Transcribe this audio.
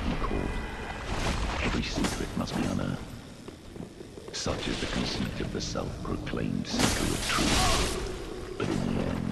must be caught. Every secret must be unearthed. Such is the conceit of the self-proclaimed seeker of truth. But in the end,